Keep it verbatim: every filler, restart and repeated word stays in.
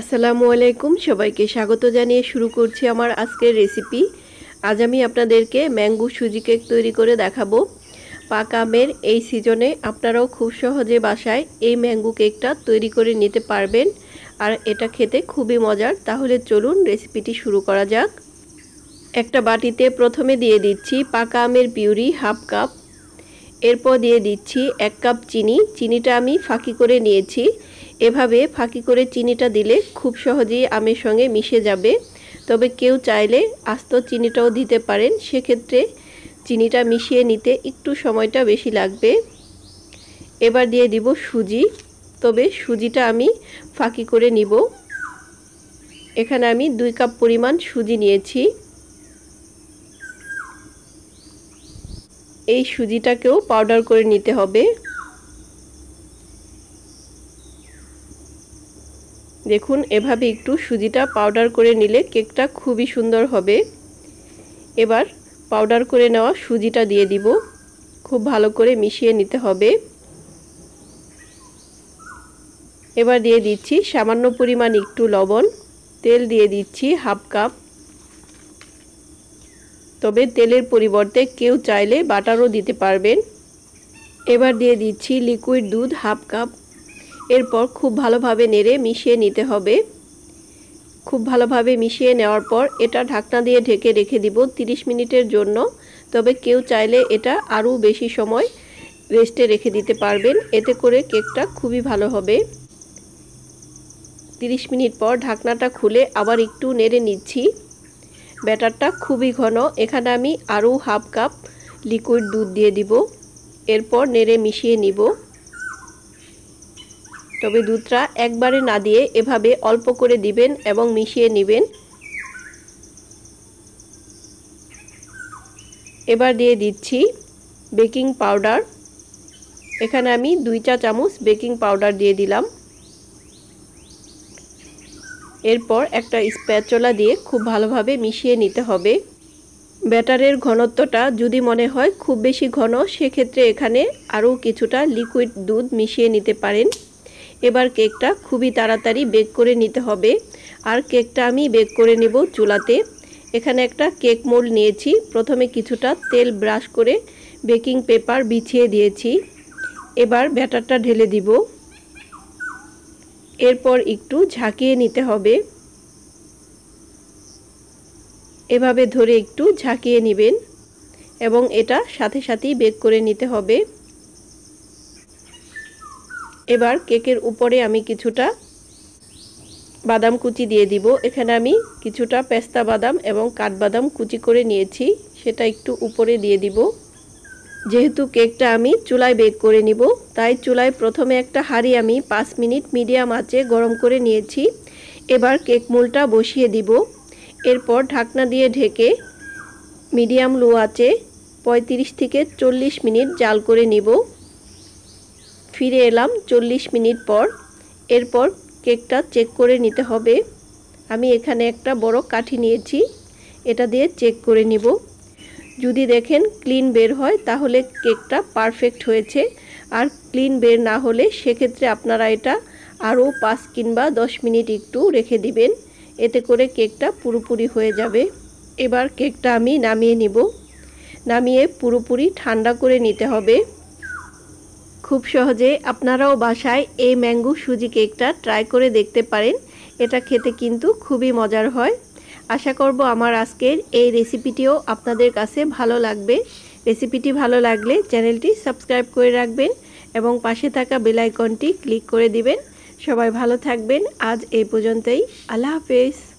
আসসালামু আলাইকুম সবাইকে স্বাগত জানিয়ে শুরু করছি আমার আজকের রেসিপি। আজ আমি আপনাদেরকে ম্যাঙ্গো সুজি কেক তৈরি করে দেখাবো। পাকা আমের এই সিজনে আপনারাও খুব সহজে বাসায় এই ম্যাঙ্গো কেকটা তৈরি করে নিতে পারবেন, আর এটা খেতে খুবই মজার। তাহলে চলুন রেসিপিটি শুরু করা যাক। একটা বাটিতে প্রথমে দিয়ে দিচ্ছি পাকা আমের পিউরি হাফ কাপ, এরপর দিয়ে দিচ্ছি এক কাপ চিনি। চিনিটা আমি ফাঁকি করে নিয়েছি। এভাবে ফাঁকি করে চিনিটা দিলে খুব সহজেই আমের সঙ্গে মিশে যাবে। তবে কেউ চাইলে আস্ত চিনিটাও দিতে পারেন, সেক্ষেত্রে চিনিটা মিশিয়ে নিতে একটু সময়টা বেশি লাগবে। এবার দিয়ে দিব সুজি, তবে সুজিটা আমি ফাঁকি করে নিব। এখানে আমি দুই কাপ পরিমাণ সুজি নিয়েছি। এই সুজিটাকেও পাউডার করে নিতে হবে। দেখুন, এভাবে একটু সুজিটা পাউডার করে নিলে কেকটা খুবই সুন্দর হবে। এবার পাউডার করে নেওয়া সুজিটা দিয়ে দিব। খুব ভালো করে মিশিয়ে নিতে হবে। এবার দিয়ে দিচ্ছি সামান্য পরিমাণ একটু লবণ। তেল দিয়ে দিচ্ছি হাফ কাপ, তবে তেলের পরিবর্তে কেউ চাইলে বাটারও দিতে পারবেন। এবার দিয়ে দিচ্ছি লিকুইড দুধ হাফ কাপ। এরপর খুব ভালোভাবে নেড়ে মিশিয়ে নিতে হবে। খুব ভালোভাবে মিশিয়ে নেওয়ার পর এটা ঢাকনা দিয়ে ঢেকে রেখে দিব তিরিশ মিনিটের জন্য। তবে কেউ চাইলে এটা আরও বেশি সময় রেস্টে রেখে দিতে পারবেন, এতে করে কেকটা খুবই ভালো হবে। তিরিশ মিনিট পর ঢাকনাটা খুলে আবার একটু নেড়ে নিচ্ছি। ব্যাটারটা খুবই ঘন, এখানে আমি আরও হাফ কাপ লিকুইড দুধ দিয়ে দিব। এরপর নেড়ে মিশিয়ে নিব। তবে দুধটা একবারে না দিয়ে এভাবে অল্প করে দিবেন এবং মিশিয়ে নেবেন। এবার দিয়ে দিচ্ছি বেকিং পাউডার। এখানে আমি দুই চা চামচ বেকিং পাউডার দিয়ে দিলাম। এরপর একটা স্প্যাচুলা দিয়ে খুব ভালোভাবে মিশিয়ে নিতে হবে। ব্যাটারের ঘনত্বটা যদি মনে হয় খুব বেশি ঘন, সেক্ষেত্রে এখানে আরও কিছুটা লিকুইড দুধ মিশিয়ে নিতে পারেন। এবার কেকটা খুবই তাড়াতাড়ি বেক করে নিতে হবে। আর কেকটা আমি বেক করে নেব চুলাতে। এখানে একটা কেক মোল্ড নিয়েছি। প্রথমে কিছুটা তেল ব্রাশ করে বেকিং পেপার বিছিয়ে দিয়েছি। এবার ব্যাটারটা ঢেলে দিব। এরপর একটু ঝাঁকিয়ে নিতে হবে। এভাবে ধরে একটু ঝাঁকিয়ে নেবেন এবং এটা সাথে সাথেই বেক করে নিতে হবে। এবার কেকের উপরে আমি কিছুটা বাদাম কুচি দিয়ে দিব। এখানে আমি কিছুটা পেস্তা বাদাম এবং কাঠবাদাম কুচি করে নিয়েছি, সেটা একটু উপরে দিয়ে দিব। যেহেতু কেকটা আমি চুলায় বেক করে নিব, তাই চুলায় প্রথমে একটা হাঁড়ি আমি পাঁচ মিনিট মিডিয়াম আঁচে গরম করে নিয়েছি। এবার কেক মোলটা বসিয়ে দিব। এরপর ঢাকনা দিয়ে ঢেকে মিডিয়াম লো আঁচে পঁয়ত্রিশ থেকে চল্লিশ মিনিট জাল করে নিব। ফিরে এলাম চল্লিশ মিনিট পর। এরপর কেকটা চেক করে নিতে হবে। আমি এখানে একটা বড় কাঠি নিয়েছি, এটা দিয়ে চেক করে নিব। যদি দেখেন ক্লিন বের হয়, তাহলে কেকটা পারফেক্ট হয়েছে। আর ক্লিন বের না হলে সেক্ষেত্রে আপনারা এটা আরও পাঁচ কিংবা দশ মিনিট একটু রেখে দিবেন, এতে করে কেকটা পুরোপুরি হয়ে যাবে। এবার কেকটা আমি নামিয়ে নিব। নামিয়ে পুরোপুরি ঠান্ডা করে নিতে হবে। খুব সহজে আপনারাও বাসায় এই ম্যাঙ্গো সুজি কেকটা ট্রাই করে দেখতে পারেন। এটা খেতে কিন্তু খুবই মজার হয়। আশা করব আমার আজকের এই রেসিপিটিও আপনাদের কাছে ভালো লাগবে। রেসিপিটি ভালো লাগলে চ্যানেলটি সাবস্ক্রাইব করে রাখবেন এবং পাশে থাকা বেল আইকনটি ক্লিক করে দিবেন। সবাই ভালো থাকবেন। আজ এই পর্যন্তই। আল্লাহ হাফেজ।